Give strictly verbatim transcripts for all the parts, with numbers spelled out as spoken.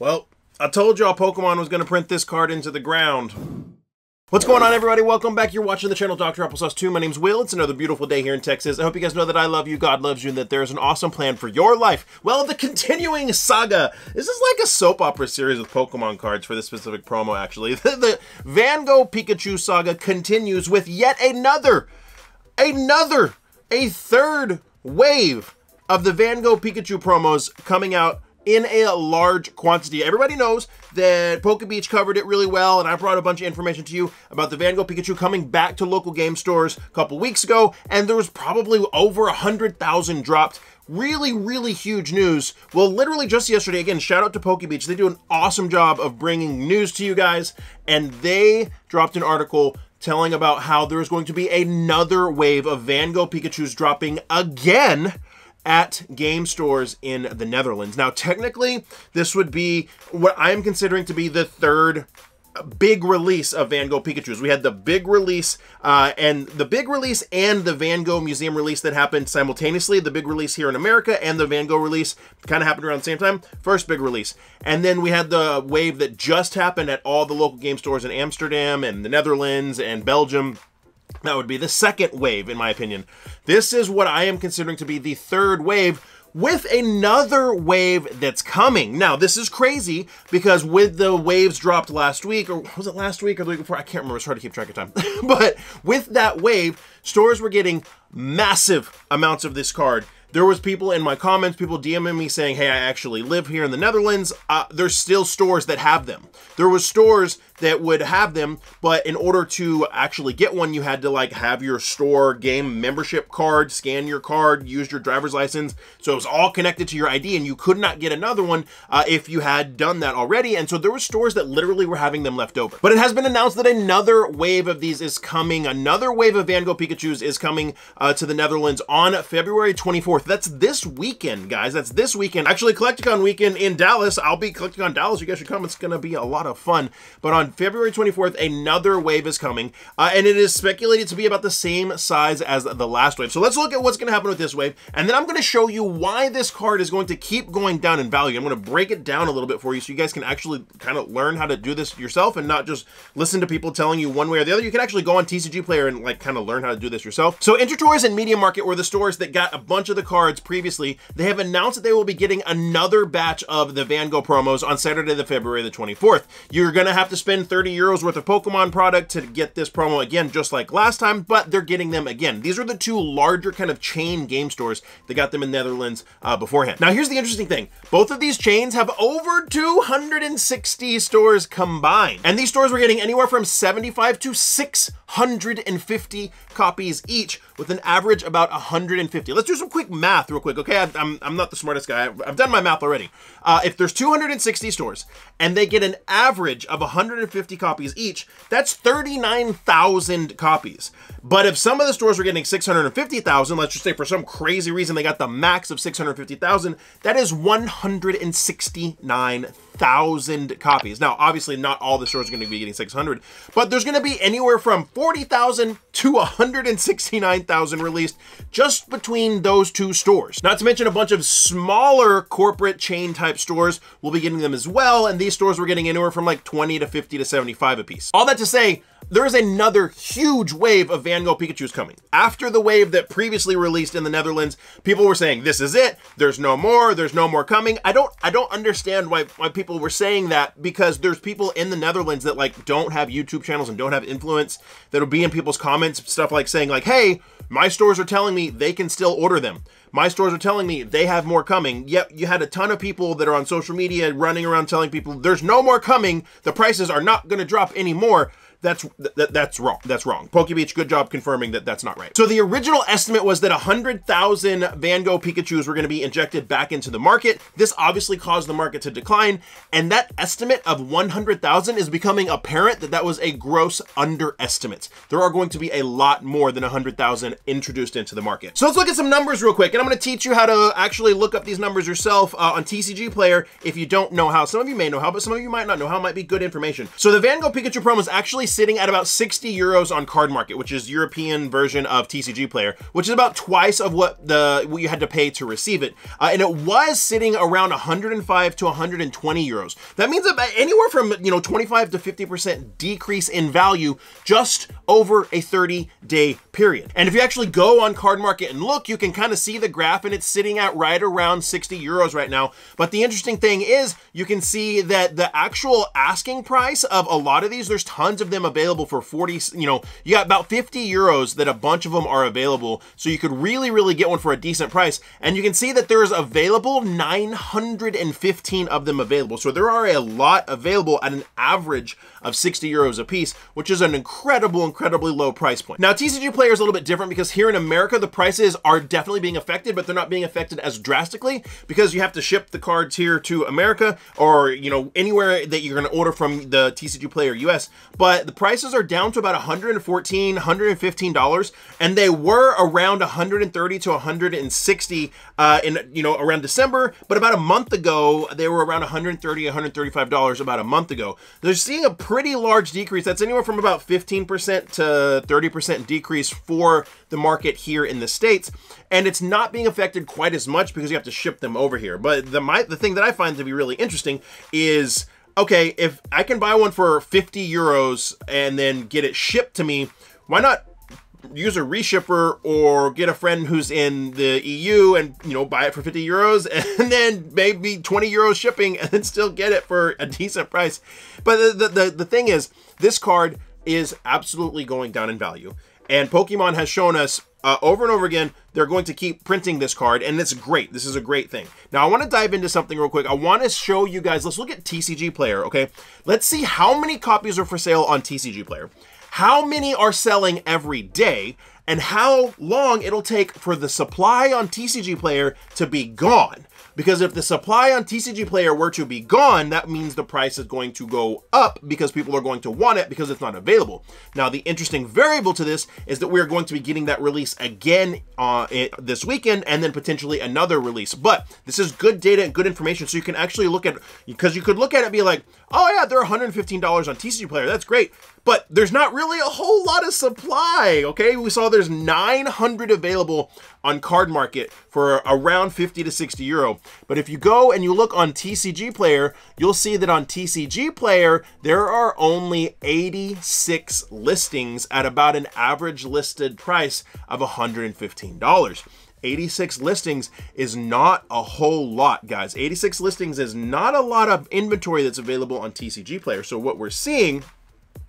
Well, I told y'all Pokemon was going to print this card into the ground. What's going on, everybody? Welcome back. You're watching the channel Doctor Applesauce two. My name's Will. It's another beautiful day here in Texas. I hope you guys know that I love you, God loves you, and that there's an awesome plan for your life. Well, the continuing saga. This is like a soap opera series with Pokemon cards for this specific promo, actually. The Van Gogh Pikachu saga continues with yet another, another, a third wave of the Van Gogh Pikachu promos coming out in a large quantity. Everybody knows that PokéBeach covered it really well, and I brought a bunch of information to you about the Van Gogh Pikachu coming back to local game stores a couple weeks ago, and there was probably over one hundred thousand dropped. Really, really huge news. Well, literally just yesterday, again, shout out to PokéBeach. They do an awesome job of bringing news to you guys, and they dropped an article telling about how there's going to be another wave of Van Gogh Pikachus dropping again at game stores in the Netherlands. Now, technically, this would be what I'm considering to be the third big release of Van Gogh Pikachus. We had the big release uh, and the big release and the Van Gogh Museum release that happened simultaneously. The big release here in America and the Van Gogh release kind of happened around the same time. First big release. And then we had the wave that just happened at all the local game stores in Amsterdam and the Netherlands and Belgium. That would be the second wave, in my opinion. This is what I am considering to be the third wave, with another wave that's coming. Now, this is crazy because with the waves dropped last week, or was it last week or the week before? I can't remember. It's hard to keep track of time. But with that wave, stores were getting massive amounts of this card. There was people in my comments, people DMing me saying, hey, I actually live here in the Netherlands. Uh, there's still stores that have them. There was stores that would have them, but in order to actually get one, you had to like have your store game membership card, scan your card, use your driver's license. So it was all connected to your I D, and you could not get another one uh, if you had done that already. And so there were stores that literally were having them left over. But it has been announced that another wave of these is coming. Another wave of Van Gogh Pikachus is coming uh, to the Netherlands on February twenty-fourth. That's this weekend, guys. That's this weekend. Actually, Collecticon weekend in Dallas. I'll be Collecticon Dallas. You guys should come. It's going to be a lot of fun. But on February twenty-fourth, another wave is coming. Uh, and it is speculated to be about the same size as the last wave. So let's look at what's going to happen with this wave. And then I'm going to show you why this card is going to keep going down in value. I'm going to break it down a little bit for you so you guys can actually kind of learn how to do this yourself and not just listen to people telling you one way or the other. You can actually go on T C G Player and like kind of learn how to do this yourself. So Intertoys and Media Market were the stores that got a bunch of the cards previously. They have announced that they will be getting another batch of the Van Gogh promos on Saturday, the February the twenty-fourth. You're going to have to spend thirty euros worth of Pokemon product to get this promo again, just like last time, but they're getting them again. These are the two larger kind of chain game stores that got them in the Netherlands uh, beforehand. Now, here's the interesting thing. Both of these chains have over two hundred sixty stores combined, and these stores were getting anywhere from seventy-five to six hundred fifty copies each, with an average about one hundred fifty. Let's do some quick math real quick. Okay, I've, I'm, I'm not the smartest guy. I've, I've done my math already. Uh, if there's two hundred sixty stores and they get an average of one hundred fifty copies each, that's thirty-nine thousand copies. But if some of the stores were getting six hundred fifty thousand, let's just say for some crazy reason they got the max of six hundred fifty thousand, that is one hundred sixty-nine thousand copies. Now, obviously not all the stores are going to be getting six hundred, but there's going to be anywhere from forty thousand to one hundred sixty-nine thousand released just between those two stores. Not to mention a bunch of smaller corporate chain type stores will be getting them as well. And these stores were getting anywhere from like twenty to fifty to seventy-five a piece. All that to say, there is another huge wave of Van Gogh Pikachus coming. After the wave that previously released in the Netherlands, people were saying, this is it. There's no more. There's no more coming. I don't, I don't understand why, why people were saying that, because there's people in the Netherlands that like don't have YouTube channels and don't have influence that'll be in people's comments, stuff like saying like, hey, my stores are telling me they can still order them. My stores are telling me they have more coming. Yep, you had a ton of people that are on social media running around telling people there's no more coming. The prices are not going to drop anymore. That's that, that's wrong. That's wrong. PokéBeach, good job confirming that that's not right. So the original estimate was that one hundred thousand Van Gogh Pikachus were going to be injected back into the market. This obviously caused the market to decline, and that estimate of one hundred thousand is becoming apparent that that was a gross underestimate. There are going to be a lot more than one hundred thousand introduced into the market. So let's look at some numbers real quick, and I'm going to teach you how to actually look up these numbers yourself uh, on T C G Player if you don't know how. Some of you may know how, but some of you might not know how. It might be good information. So the Van Gogh Pikachu promo is actually sitting at about sixty euros on Card Market, which is European version of T C G Player, which is about twice of what the what you had to pay to receive it. Uh, and it was sitting around one hundred five to one hundred twenty euros. That means about anywhere from, you know, twenty-five to fifty percent decrease in value just over a thirty day period. And if you actually go on Card Market and look, you can kind of see the graph, and it's sitting at right around sixty euros right now. But the interesting thing is you can see that the actual asking price of a lot of these, there's tons of them available for forty, you know, you got about fifty euros that a bunch of them are available. So you could really, really get one for a decent price. And you can see that there is available nine hundred fifteen of them available. So there are a lot available at an average of sixty euros a piece, which is an incredible, incredibly low price point. Now, T C G Player is a little bit different because here in America, the prices are definitely being affected, but they're not being affected as drastically because you have to ship the cards here to America or, you know, anywhere that you're going to order from the T C G Player U S. But the prices are down to about one hundred fourteen, one hundred fifteen dollars, and they were around one hundred thirty to one hundred sixty uh, in, you know, around December, but about a month ago, they were around one hundred thirty, one hundred thirty-five dollars about a month ago. They're seeing a pretty large decrease. That's anywhere from about fifteen percent to thirty percent decrease for the market here in the States. And it's not being affected quite as much because you have to ship them over here. But the, my, the thing that I find to be really interesting is, okay, if I can buy one for fifty euros and then get it shipped to me, why not use a reshipper or get a friend who's in the E U and, you know, buy it for fifty euros and then maybe twenty euros shipping and then still get it for a decent price. But the, the, the thing is, this card is absolutely going down in value. And Pokemon has shown us uh, over and over again, they're going to keep printing this card, and it's great. This is a great thing. Now, I want to dive into something real quick. I want to show you guys, let's look at T C G Player, okay? Let's see how many copies are for sale on T C G Player, how many are selling every day, and how long it'll take for the supply on T C G Player to be gone. Because if the supply on T C G Player were to be gone, that means the price is going to go up because people are going to want it because it's not available. Now, the interesting variable to this is that we're going to be getting that release again uh, it, this weekend, and then potentially another release. But this is good data and good information. So you can actually look at, because you could look at it and be like, oh yeah, they're one hundred fifteen dollars on T C G Player. That's great. But there's not really a whole lot of supply, okay? We saw there's nine hundred available on Card Market for around fifty to sixty euro. But if you go and you look on T C G Player, you'll see that on T C G Player, there are only eighty-six listings at about an average listed price of one hundred fifteen dollars. eighty-six listings is not a whole lot, guys. eighty-six listings is not a lot of inventory that's available on T C G Player. So what we're seeing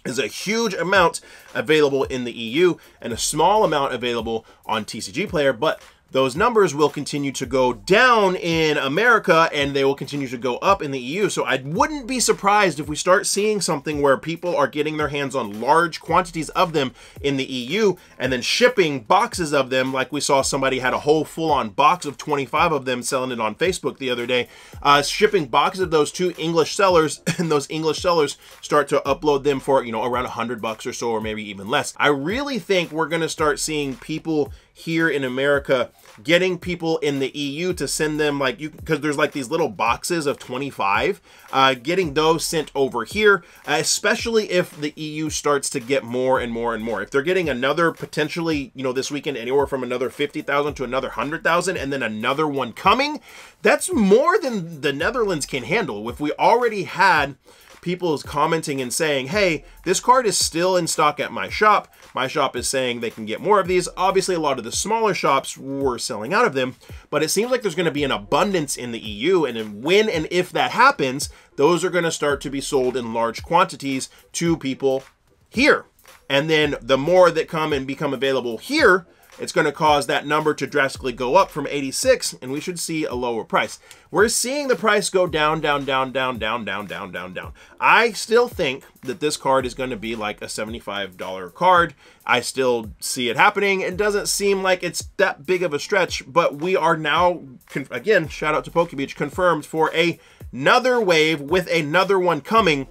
is a huge amount available in the E U and a small amount available on T C G Player, but those numbers will continue to go down in America and they will continue to go up in the E U. So I wouldn't be surprised if we start seeing something where people are getting their hands on large quantities of them in the E U and then shipping boxes of them. Like we saw somebody had a whole full-on box of twenty-five of them selling it on Facebook the other day, uh, shipping boxes of those to English sellers, and those English sellers start to upload them for, you know, around a hundred bucks or so, or maybe even less. I really think we're going to start seeing people here in America getting people in the E U to send them, like, you, because there's like these little boxes of twenty-five, uh, getting those sent over here, especially if the E U starts to get more and more and more. If they're getting another, potentially, you know, this weekend, anywhere from another fifty thousand to another one hundred thousand, and then another one coming, that's more than the Netherlands can handle. If we already had people commenting and saying, hey, this card is still in stock at my shop. My shop is saying they can get more of these. Obviously, a lot of the smaller shops were selling out of them, but it seems like there's going to be an abundance in the E U. And when and if that happens, those are going to start to be sold in large quantities to people here. And then the more that come and become available here, it's going to cause that number to drastically go up from eighty-six, and we should see a lower price. We're seeing the price go down, down, down, down, down, down, down, down, down. I still think that this card is going to be like a seventy-five dollar card. I still see it happening. It doesn't seem like it's that big of a stretch, but we are now, again, shout out to PokéBeach, confirmed for a, another wave with another one coming.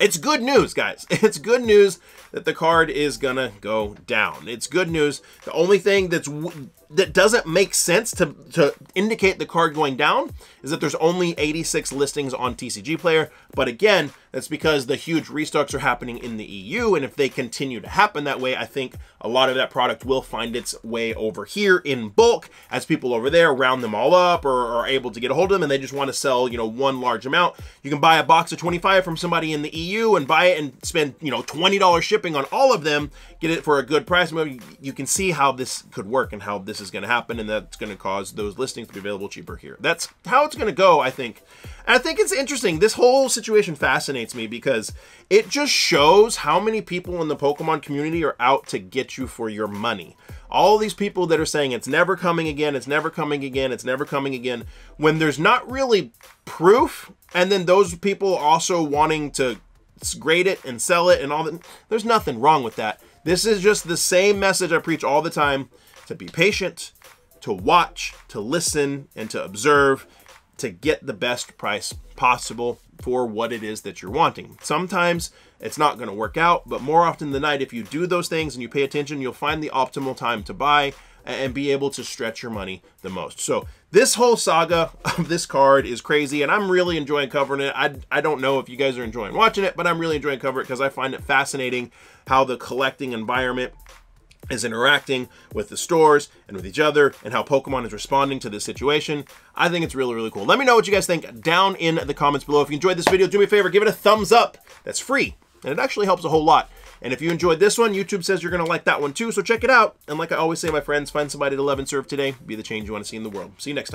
It's good news, guys. It's good news that the card is gonna go down. It's good news. The only thing that's that doesn't make sense to, to indicate the card going down is that there's only eighty-six listings on T C G Player. But again, that's because the huge restocks are happening in the E U. And if they continue to happen that way, I think a lot of that product will find its way over here in bulk as people over there round them all up or are able to get a hold of them. And they just want to sell, you know, one large amount. You can buy a box of twenty-five from somebody in the E U and buy it and spend, you know, twenty dollars shipping on all of them, get it for a good price. You can see how this could work and how this is going to happen, and that's going to cause those listings to be available cheaper here. That's how it's going to go, I think. And I think it's interesting. This whole situation fascinates me because it just shows how many people in the Pokemon community are out to get you for your money. All these people that are saying it's never coming again, it's never coming again, it's never coming again, when there's not really proof. And then those people also wanting to grade it and sell it and all that. There's nothing wrong with that. This is just the same message I preach all the time: to be patient, to watch, to listen, and to observe, to get the best price possible for what it is that you're wanting. Sometimes it's not going to work out, but more often than not, if you do those things and you pay attention, you'll find the optimal time to buy and be able to stretch your money the most. So this whole saga of this card is crazy, and I'm really enjoying covering it. I, I don't know if you guys are enjoying watching it, but I'm really enjoying covering it because I find it fascinating how the collecting environment is interacting with the stores and with each other, and how Pokemon is responding to this situation. I think it's really, really cool. Let me know what you guys think down in the comments below. If you enjoyed this video, do me a favor, give it a thumbs up. That's free, and it actually helps a whole lot. And if you enjoyed this one, YouTube says you're gonna like that one too, so check it out. And like I always say, my friends, find somebody to love and serve today. Be the change you wanna see in the world. See you next time.